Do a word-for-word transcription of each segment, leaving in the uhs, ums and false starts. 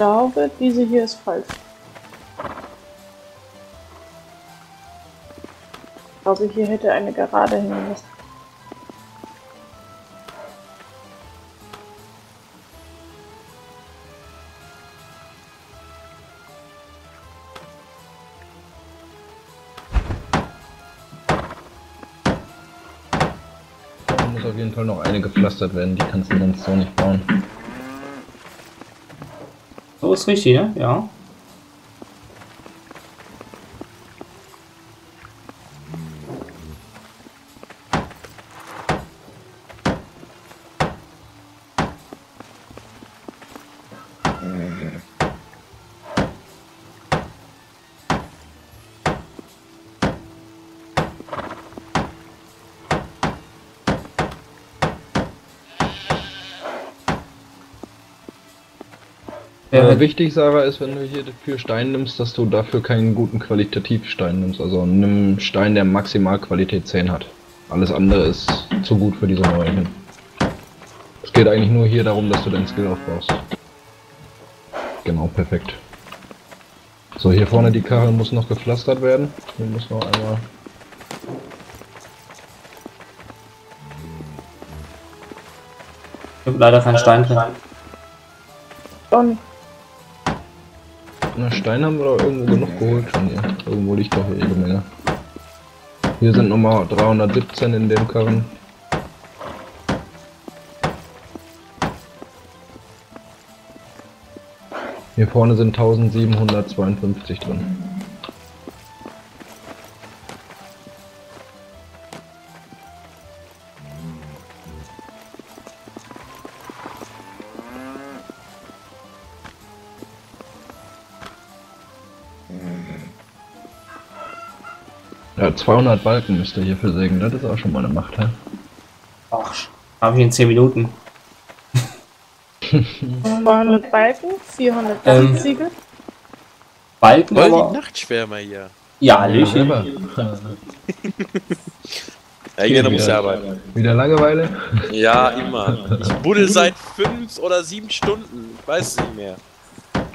glaube, diese hier ist falsch. Ich glaube, hier hätte eine Gerade hin müssen. Da muss auf jeden Fall noch eine gepflastert werden, die kannst du sonst so nicht bauen. So ist richtig, ne? Ja. Ja, wichtig, Sarah, ist, wenn du hier für Stein nimmst, dass du dafür keinen guten Qualitativstein nimmst. Also nimm Stein, der maximal Qualität zehn hat. Alles andere ist zu gut für diese neue hin. Es geht eigentlich nur hier darum, dass du deinen Skill aufbaust. Genau, perfekt. So, hier vorne die Karre muss noch gepflastert werden. Hier muss noch einmal... Ich habe leider keinen Stein drin. Don. Na, Stein haben wir doch irgendwo genug geholt schon hier. Irgendwo liegt doch jede Menge. Hier sind nochmal dreihundertsiebzehn in dem Karren. Hier vorne sind tausendsiebenhundertzweiundfünfzig drin. Ja, zweihundert Balken müsst ihr hierfür sägen, das ist auch schon mal eine Macht, hä? Ach, hab ich in zehn Minuten. zweihundert Balken, vierhundert Balkenziegel. Ähm, Balken, Voll aber... die Nachtschwärmer hier. Ja, Löcher. Ja, ja, jeder muss ja arbeiten. Wieder Langeweile? Ja, immer. Ich buddel seit fünf oder sieben Stunden, ich weiß es nicht mehr.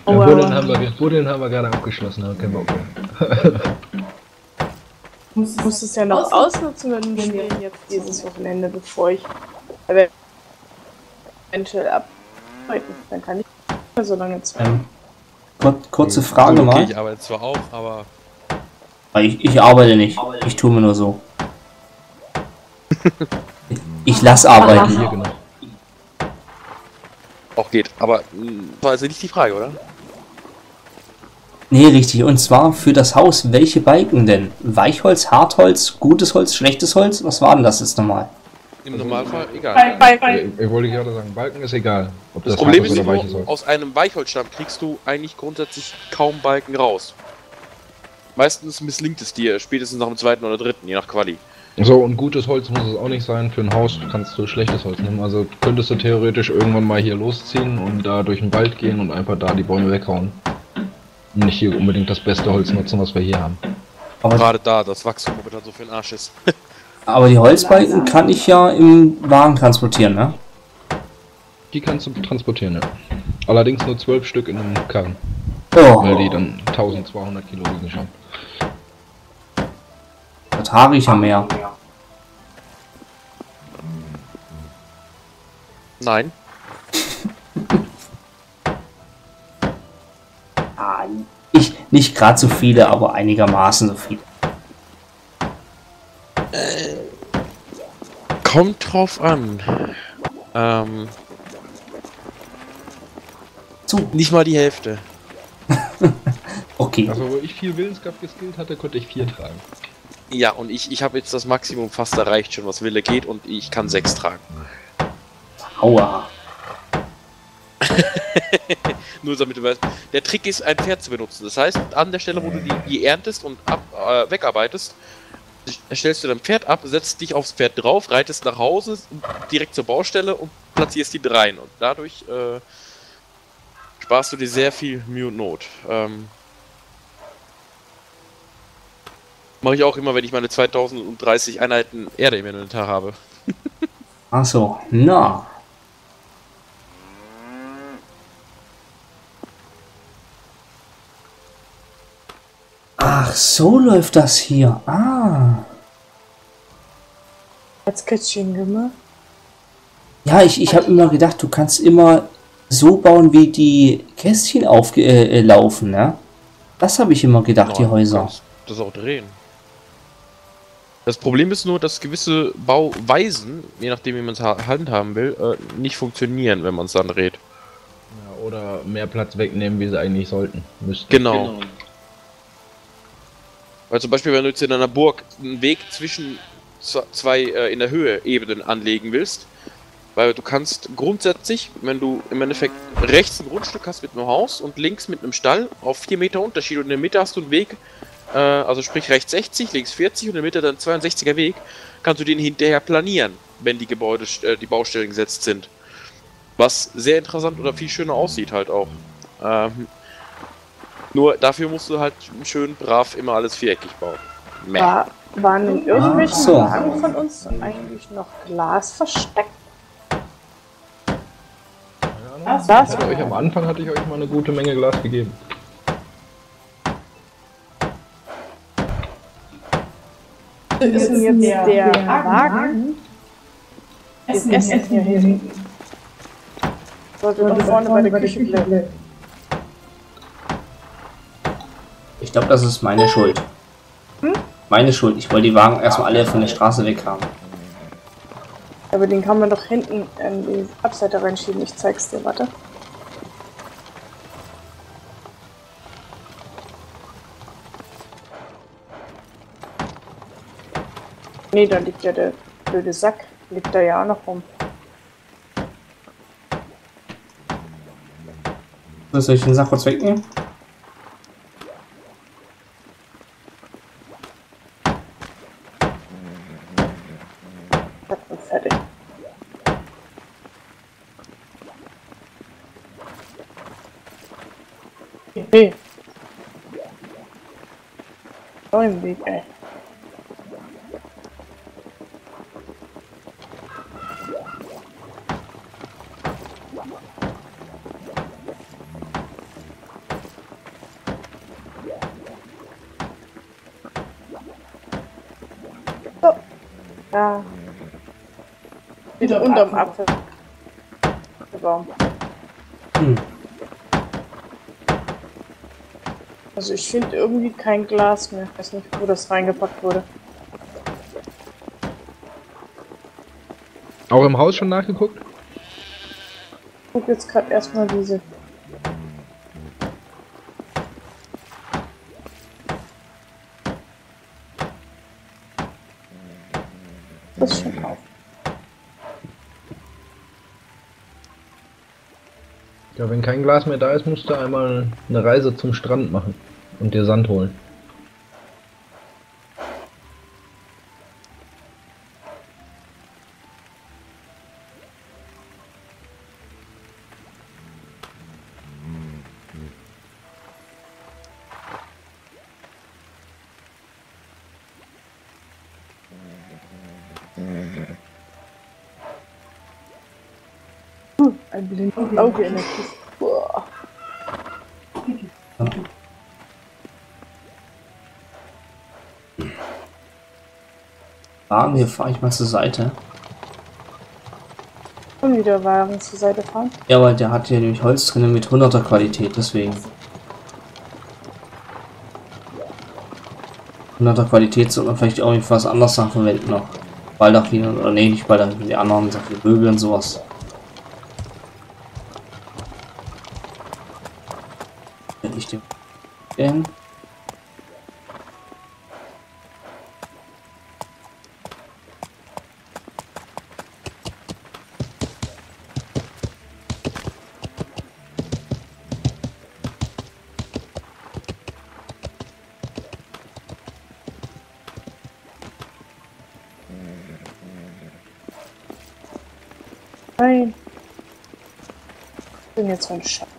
Oh, ja, buddeln, wow. haben wir, buddeln haben wir gerade abgeschlossen, haben keinen Bock mehr. Du musst es ja noch ausnutzen, wenn wir jetzt dieses Wochenende, bevor ich eventuell abarbeiten, dann kann ich nicht mehr so lange zweifeln. Ähm, kurze Frage mal. Okay, ich arbeite zwar auch, aber... Ich, ich arbeite nicht, ich tue mir nur so. ich, ich lass arbeiten. Hier, genau. Auch geht, aber das war also nicht die Frage, oder? Nee, richtig. Und zwar für das Haus, welche Balken denn? Weichholz, Hartholz, gutes Holz, schlechtes Holz? Was war denn das jetzt nochmal? Im Normalfall egal. Bei, bei, bei. Ich, ich wollte gerade sagen, Balken ist egal. Ob das das Problem ist, oder ist nur, aus einem Weichholzstamm kriegst du eigentlich grundsätzlich kaum Balken raus. Meistens misslingt es dir, spätestens nach dem zweiten oder dritten, je nach Quali. So, und gutes Holz muss es auch nicht sein. Für ein Haus kannst du schlechtes Holz nehmen. Also könntest du theoretisch irgendwann mal hier losziehen und da durch den Wald gehen und einfach da die Bäume weghauen. Nicht hier unbedingt das beste Holz nutzen, was wir hier haben. Aber gerade da, das Wachstum momentan so für den Arsch ist. Aber die Holzbalken kann ich ja im Wagen transportieren, ne? Die kannst du transportieren, ja. Allerdings nur zwölf Stück in einem Karren. Oh. Weil die dann tausendzweihundert Kilo nicht haben. Das habe ich ja mehr. Nein. Ich, nicht gerade so viele, aber einigermaßen so viele. Äh, kommt drauf an. Ähm, zu. Nicht mal die Hälfte. Okay. Also wo ich viel Willenskraft geskillt hatte, konnte ich vier tragen. Ja, und ich, ich habe jetzt das Maximum fast erreicht schon, was Wille geht, und ich kann sechs tragen. Aua. Nur damit du weißt, der Trick ist, ein Pferd zu benutzen. Das heißt, an der Stelle, wo du die, die erntest und ab, äh, wegarbeitest, stellst du dein Pferd ab, setzt dich aufs Pferd drauf, reitest nach Hause, direkt zur Baustelle und platzierst die dreien. Und dadurch äh, sparst du dir sehr viel Mühe und Not. Ähm, Mache ich auch immer, wenn ich meine zweitausenddreißig Einheiten Erde im Inventar habe. Achso, na. No. Ach, so läuft das hier. Ah. Als Kitchen-Gimme. Ja, ich, ich habe immer gedacht, du kannst immer so bauen, wie die Kästchen auflaufen, äh, ne? Das habe ich immer gedacht, ja, die Häuser. Du kannst das auch drehen. Das Problem ist nur, dass gewisse Bauweisen, je nachdem wie man es handhaben will, äh, nicht funktionieren, wenn man es dann dreht. Ja, oder mehr Platz wegnehmen, wie sie eigentlich sollten. Müssten. Genau. genau. Weil zum Beispiel, wenn du jetzt in einer Burg einen Weg zwischen zwei äh, in der Höhe Ebenen anlegen willst, weil du kannst grundsätzlich, wenn du im Endeffekt rechts ein Grundstück hast mit einem Haus und links mit einem Stall, auf vier Meter Unterschied und in der Mitte hast du einen Weg, äh, also sprich rechts sechzig, links vierzig und in der Mitte dann zweiundsechziger Weg, kannst du den hinterher planieren, wenn die Gebäude, äh, die Baustellen gesetzt sind. Was sehr interessant oder viel schöner aussieht halt auch. Ähm, nur dafür musst du halt schön brav immer alles viereckig bauen. Mäh. War, waren in irgendwelchen so. Lagen von uns eigentlich noch Glas versteckt? Das das euch, am Anfang hatte ich euch mal eine gute Menge Glas gegeben. Wir wissen jetzt der, der, der Wagen. Essen, Essen, Essen hier hinten. Sollte doch vorne bei der Küche bleiben. Ich glaube, das ist meine Schuld. Hm? Meine Schuld. Ich wollte die Wagen erstmal alle von der Straße weg haben. Aber den kann man doch hinten in die Abseite reinschieben. Ich zeig's dir, warte. Ne, da liegt ja der blöde Sack. Liegt da ja auch noch rum. Soll ich den Sack kurz wegnehmen? Hey. Oh, im Weg, ey. So. Ja. Wieder unterm Apfel. Der Baum. Hm. Also ich finde irgendwie kein Glas mehr. Ich weiß nicht, wo das reingepackt wurde. Auch im Haus schon nachgeguckt? Ich guck jetzt gerade erstmal diese. Das ist schon auf. Ja, wenn kein Glas mehr da ist, musst du einmal eine Reise zum Strand machen und dir Sand holen. Ein blindes Auge in der Kiste. Boah. Wagen, hier fahre ich mal zur Seite. Und wieder Wagen zur Seite fahren? Ja, weil der hat hier nämlich Holz drin mit hunderter Qualität, deswegen. hunderter Qualität sollte man vielleicht auch irgendwas anderes Sachen verwenden noch. Baldachinen oder nee, nicht Baldachinen, die anderen Sachen, Möbel und sowas. Nein. Ich bin jetzt von Schatten.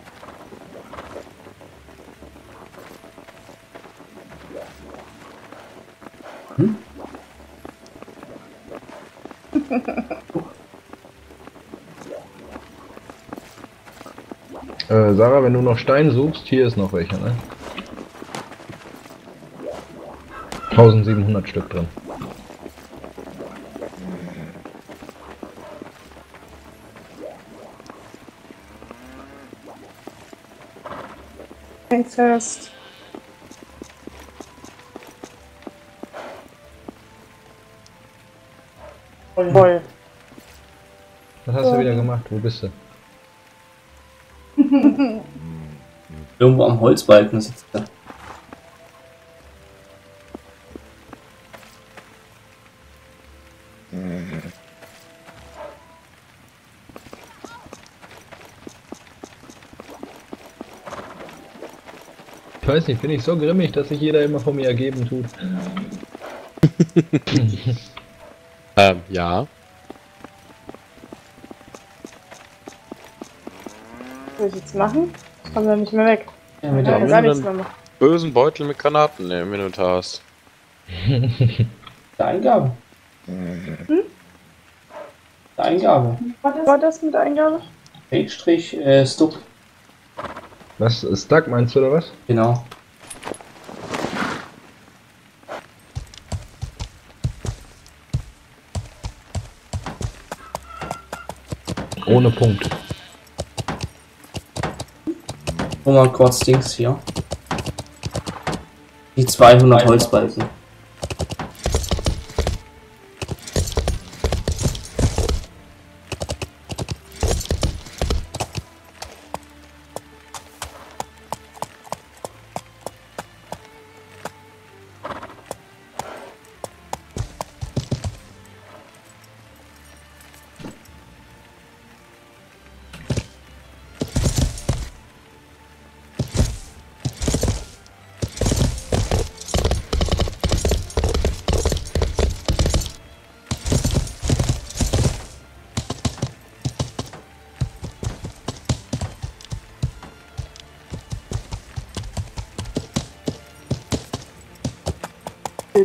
Hm? äh, Sarah, wenn du noch Stein suchst, hier ist noch welcher, ne? tausendsiebenhundert Stück drin. Hang fest. Voll, voll. Was hast du wieder gemacht? Wo bist du? Irgendwo am Holzbalken sitzt er. Ich weiß nicht, bin ich so grimmig, dass sich jeder immer von mir ergeben tut. ähm, ja. Was soll ich jetzt machen? Kommen wir nicht mehr weg. Ja, mit ja, gar nichts mehr machen. Bösen Beutel mit Granaten im Inventar hast. Die Eingabe. Hm? Die Eingabe. Was war das mit der Eingabe? Schrägstrich, äh, Stuck. Was? Stuck meinst du oder was? Genau. Ohne Punkt. Guck mal kurz Dings hier. Die zweihundert Holzbalken.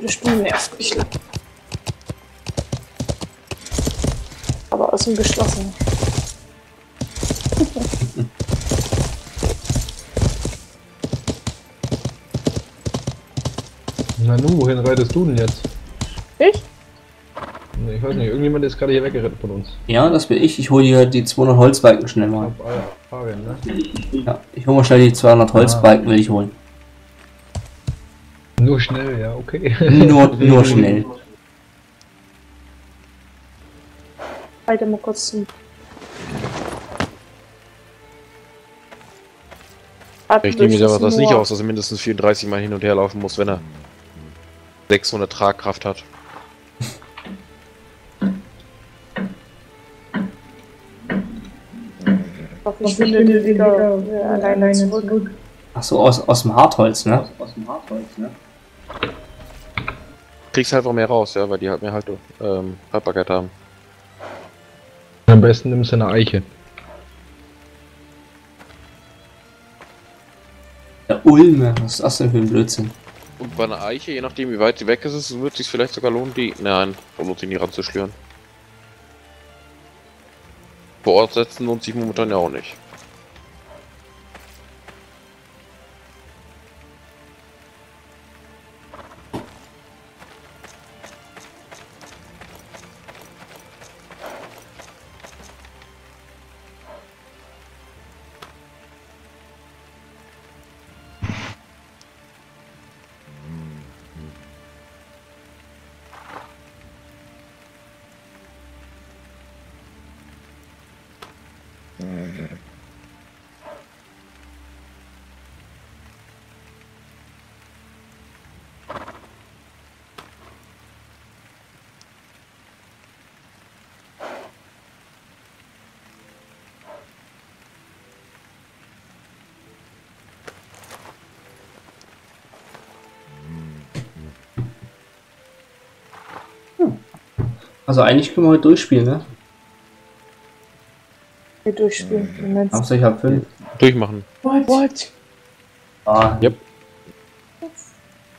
Der Stuhl nervt mich lang. Aber außen geschlossen. Na nun, wohin reitest du denn jetzt? Ich? Nee, ich weiß nicht, irgendjemand ist gerade hier weggerettet von uns. Ja, das bin ich. Ich hole hier die zweihundert Holzbalken schnell mal. Ich glaub, Fabian, ne? Ja, ich hole mal schnell die zweihundert Holzbalken, will ich holen. Nur schnell, ja, okay. Nur, nur schnell. Weiter mal kurz zu. Ich nehme mir aber das nicht aus, dass er mindestens vierunddreißig Mal hin und her laufen muss, wenn er sechshundert Tragkraft hat. Hoffentlich findet ihr wieder alleine zurück. Ach so, aus, aus dem Hartholz, ne? Aus, aus dem Hartholz, ne? Kriegst halt auch mehr raus, ja, weil die halt mehr halt ähm, Haltbarkeit haben. Am besten nimmst du eine Eiche. Der Ulme, was ist das denn für ein Blödsinn? Und bei einer Eiche, je nachdem wie weit sie weg ist, wird es sich vielleicht sogar lohnen, die... Nein, um die nie ranzuschlüren. Vor Ort setzen lohnt sich momentan ja auch nicht. Also eigentlich können wir heute durchspielen, ne? Wir durchspielen. Ach so, ich hab fünf. Durchmachen. What? What? Ah, yep.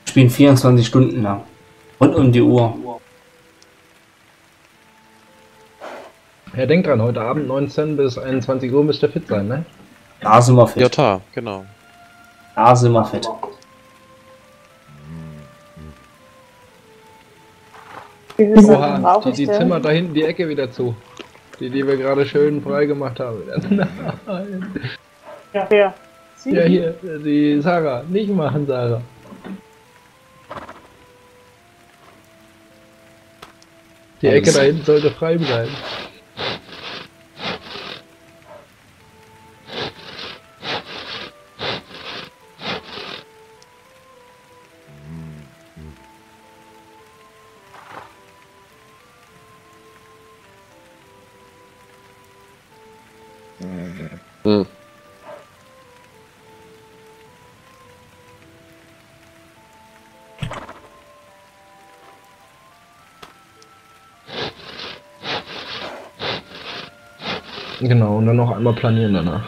Spielen vierundzwanzig Stunden lang. Rund um die Uhr. Ja, denk dran, heute Abend neunzehn bis einundzwanzig Uhr müsst ihr fit sein, ne? Da sind wir fit. Ja, da, genau. Da sind wir fit. Oha, die, die Zimmer da hinten die Ecke wieder zu. Die, die wir gerade schön frei gemacht haben. Nein. Ja, hier. Sie? Ja, hier, die Sarah. Nicht machen, Sarah. Die Ecke da hinten sollte frei bleiben. Hm. Genau, und dann noch einmal planieren danach.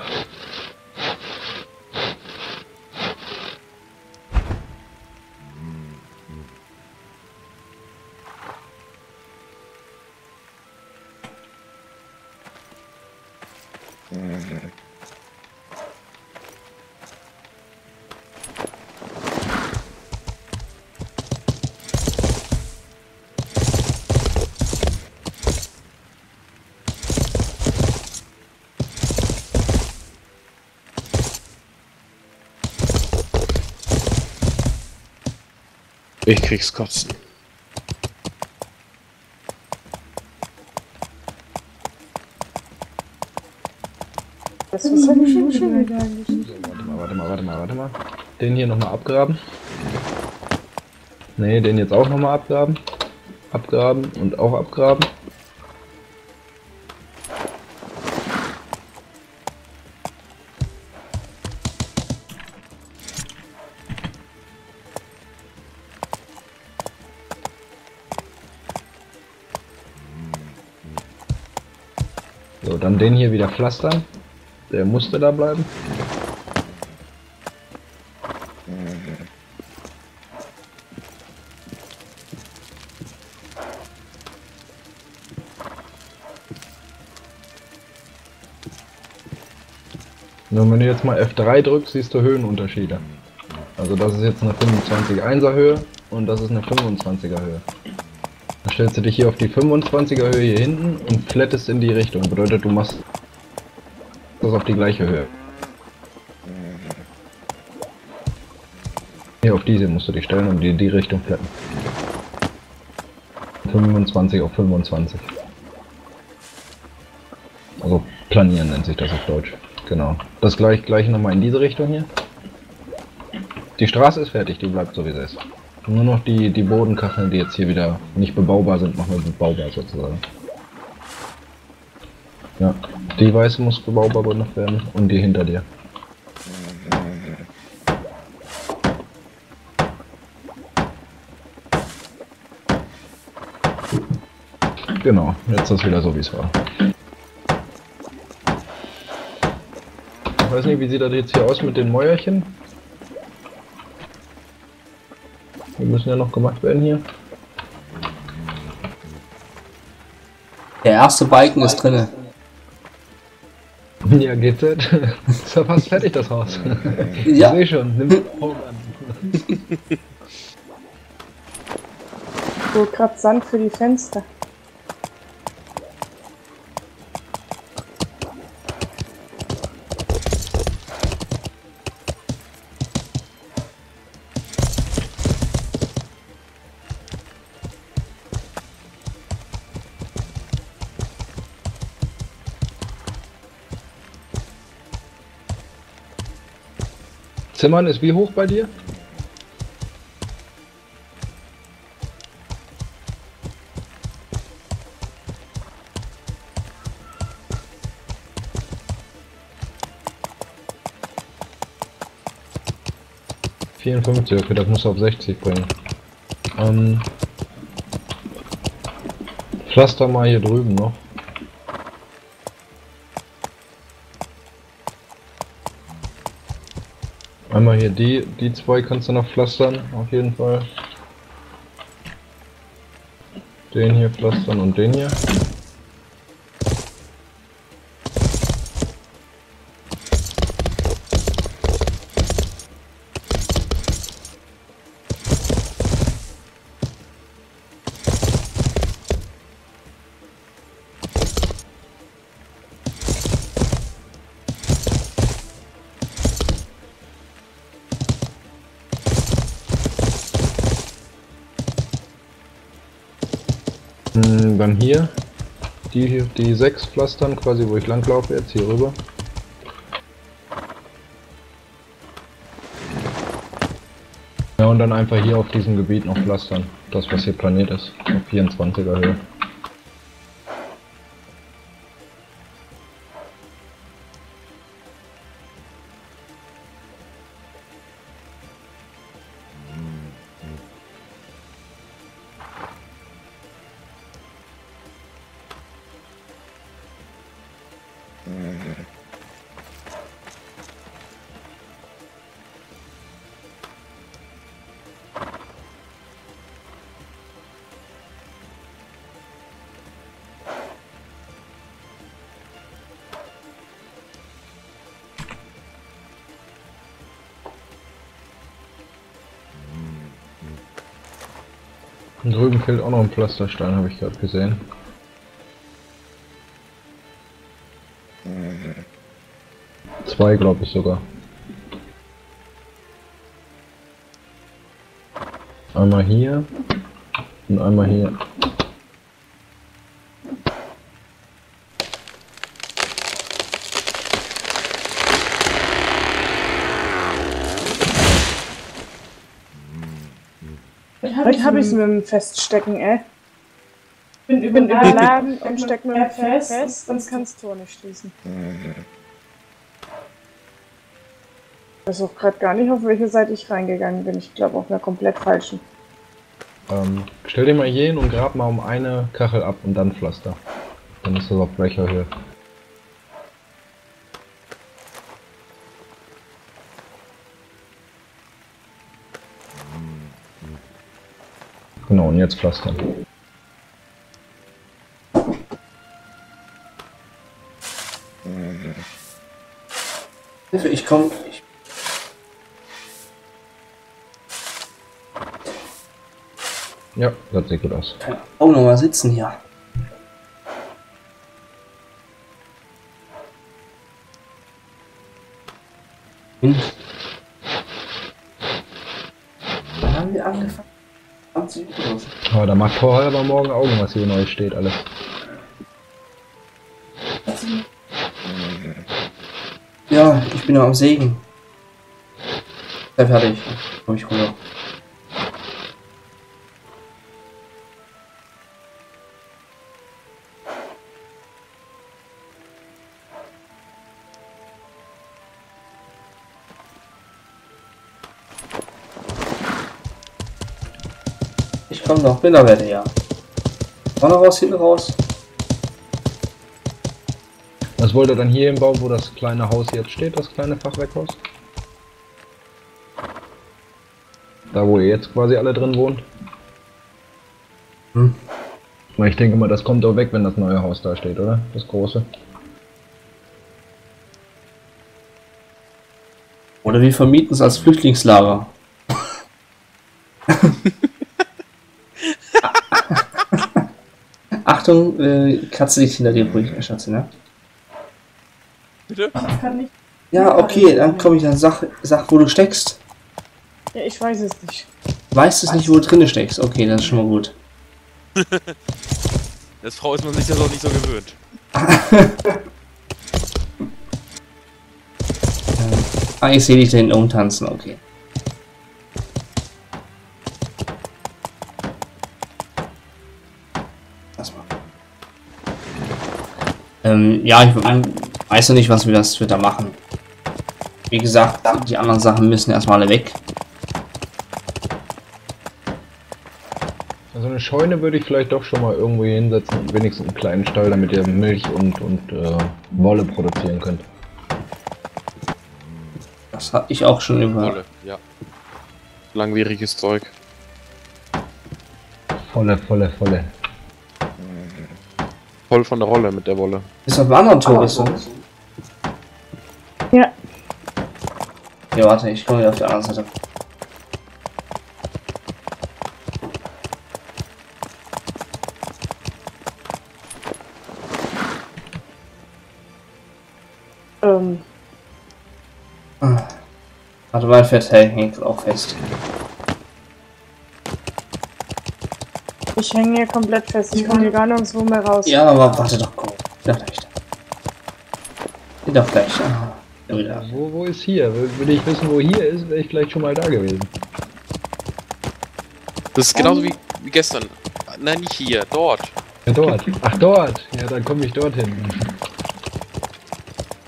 Ich krieg's kotzen. Das ist eine schöne Schöne. Warte mal, warte mal, warte mal, warte mal. Den hier nochmal abgraben. Ne, den jetzt auch nochmal abgraben. Abgraben und auch abgraben. So, dann den hier wieder pflastern. Der musste da bleiben. Und wenn du jetzt mal F drei drückst, siehst du Höhenunterschiede. Also das ist jetzt eine fünfundzwanzig Komma eins er Höhe und das ist eine fünfundzwanziger Höhe. Dann stellst du dich hier auf die fünfundzwanziger Höhe hier hinten und flattest in die Richtung. Bedeutet, du machst das auf die gleiche Höhe. Hier auf diese musst du dich stellen und die in die Richtung flatten. fünfundzwanzig auf fünfundzwanzig. Also planieren nennt sich das auf Deutsch. Genau. Das gleich gleich nochmal in diese Richtung hier. Die Straße ist fertig, die bleibt so wie sie ist. Nur noch die, die Bodenkacheln, die jetzt hier wieder nicht bebaubar sind, machen wir bebaubar sozusagen. Ja, die weiße muss bebaubar gemacht werden und die hinter dir. Genau, jetzt ist es wieder so wie es war. Ich weiß nicht, wie sieht das jetzt hier aus mit den Mäuerchen? Die müssen ja noch gemacht werden hier. Der erste Balken ist drinne. Ja, geht's jetzt? Ist ja fast fertig das Haus. Ja. Ich seh schon, nimm den Baum an. So, grad Sand für die Fenster. Zimmern ist wie hoch bei dir? vierundfünfzig, okay, das muss auf sechzig bringen. Ähm, pflaster mal hier drüben noch. Einmal hier die, die zwei kannst du noch pflastern, auf jeden Fall. Den hier pflastern und den hier. Mhm, dann hier. Die hier, die sechs Pflastern quasi, wo ich langlaufe, jetzt hier rüber. Ja, und dann einfach hier auf diesem Gebiet noch pflastern. Das, was hier planiert ist. Auf vierundzwanziger Höhe. Und drüben fehlt auch noch ein Pflasterstein, habe ich gerade gesehen. Zwei, glaube ich sogar. Einmal hier und einmal hier. Heute habe ich es mit dem Feststecken, ey. Ich bin überladen und steck mir fest, fest, sonst kannst du Tor nicht schließen. Ich weiß auch gerade gar nicht, auf welche Seite ich reingegangen bin. Ich glaube auf einer komplett falschen. Ähm, stell dir mal hier hin und grab mal um eine Kachel ab und dann Pflaster. Dann ist das auf gleicher Höhe. Genau, und jetzt pflastern. Hilfe, ich komme. Ich ja, das sieht gut aus. Ich kann auch noch mal sitzen hier. Hm. Dann haben wir angefangen. Aber da macht Tor halber morgen Augen, was hier neu steht, alles. Ja, ich bin noch am Sägen. Sei fertig. Komm ich runter. Komm doch, bin da werde ja. Vorne raus, hinten raus. Was wollt ihr dann hier im Baum, wo das kleine Haus jetzt steht, das kleine Fachwerkhaus? Da wo ihr jetzt quasi alle drin wohnt? Hm. Ich denke mal, das kommt auch weg, wenn das neue Haus da steht, oder? Das große. Oder wir vermieten es als Flüchtlingslager. Achtung, äh, Katze liegt hinter dir, ruhig, Schatz, ne? Bitte? Ich kann nicht. Ja, okay, dann komm ich dann, sag, sag, wo du steckst. Ja, ich weiß es nicht. Weißt es nicht, wo du drinne steckst? Okay, das ist schon mal gut. Als Frau ist man sich das auch nicht so gewöhnt. Ah, ich sehe dich da hinten umtanzen, okay. Ähm, ja, ich weiß noch nicht, was wir das wir da machen. Wie gesagt, die anderen Sachen müssen erstmal alle weg. Also eine Scheune würde ich vielleicht doch schon mal irgendwo hier hinsetzen und wenigstens einen kleinen Stall, damit ihr Milch und, und äh, Wolle produzieren könnt. Das hatte ich auch schon über. Wolle, ja. Langwieriges Zeug. Volle, volle, volle. Voll von der Rolle mit der Wolle. Ist auf einem anderen Tor gesund. Ja. Ja, warte, ich komme wieder auf der anderen Seite. Ähm. Ah. Warte, mein Fett hängt auch fest. Ich hänge hier komplett fest, ich komme hier gar nirgendwo mehr raus. Ja, aber warte doch, komm. Vielleicht. Geht doch gleich. Ah, ja, wo, wo ist hier? Würde ich wissen, wo hier ist, wäre ich vielleicht schon mal da gewesen. Das ist genauso wie, wie gestern. Nein, nicht hier, dort. Ja, dort. Ach, dort. Ja, dann komme ich dorthin.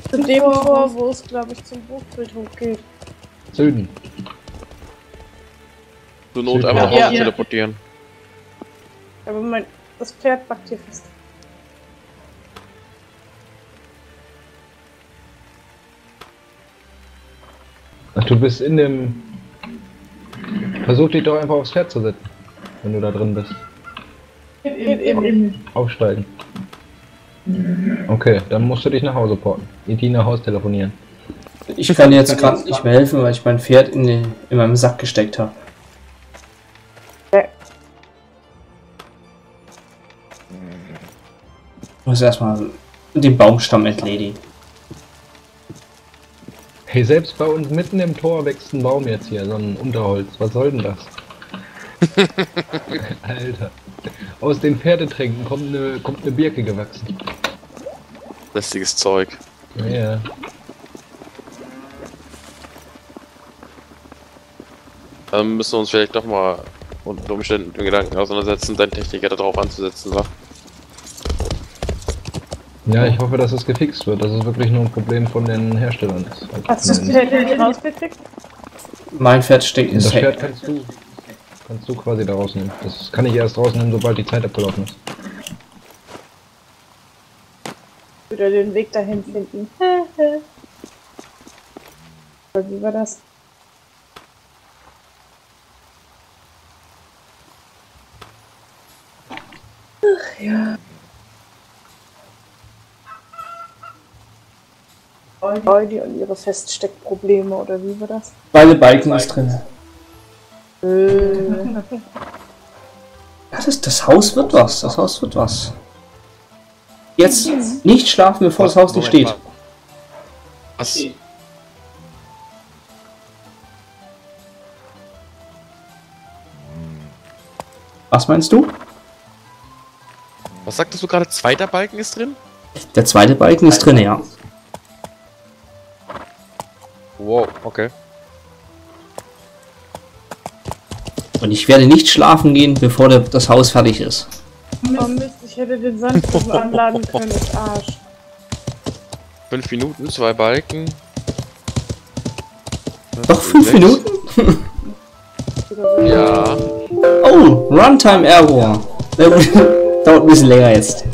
Zu dem Tor, wo es, glaube ich, zum Hochbild hochgeht. Süden. Zur Not Süden. Einfach nach Hause ja, ja. teleportieren. Aber mein, das Pferd packt hier fest. Ach, du bist in dem... Versuch dich doch einfach aufs Pferd zu setzen, wenn du da drin bist. Eben, eben, eben. Aufsteigen. Okay, dann musst du dich nach Hause porten. Edi nach Hause telefonieren. Ich kann dir jetzt gerade nicht mehr helfen, weil ich mein Pferd in, den, in meinem Sack gesteckt habe. Ich muss erstmal den Baumstamm entledigen. Hey, selbst bei uns mitten im Tor wächst ein Baum jetzt hier, so ein Unterholz. Was soll denn das? Alter. Aus den Pferdetränken kommt eine, kommt eine Birke gewachsen. Lästiges Zeug. Ja. Dann müssen wir uns vielleicht doch mal unter Umständen mit dem Gedanken auseinandersetzen, deine Techniker darauf anzusetzen, wa? Ja, ich hoffe, dass es gefixt wird, dass es wirklich nur ein Problem von den Herstellern ist. Hast du das Pferd nicht rausgekriegt? Mein Pferd steckt in der Hand. Das Pferd kannst du. Kannst du quasi da rausnehmen. Das kann ich erst rausnehmen, sobald die Zeit abgelaufen ist. Oder den Weg dahin finden. Wie war das? Ach ja. Eudi und ihre Feststeckprobleme, oder wie war das? Beide Balken ist drin. Das, ist, das Haus wird was, das Haus wird was. Jetzt nicht schlafen, bevor was, das Haus nicht steht. Was? Was meinst du? Was sagtest du gerade? Zweiter Balken ist drin? Der zweite Balken ist drin, ja. Wow, okay. Und ich werde nicht schlafen gehen, bevor der, das Haus fertig ist. Oh Mist, ich hätte den Sandkuchen anladen können, ist Arsch. Fünf Minuten, zwei Balken. Doch fünf Minuten? Ja. Oh, Runtime Error. Dauert ein bisschen länger jetzt.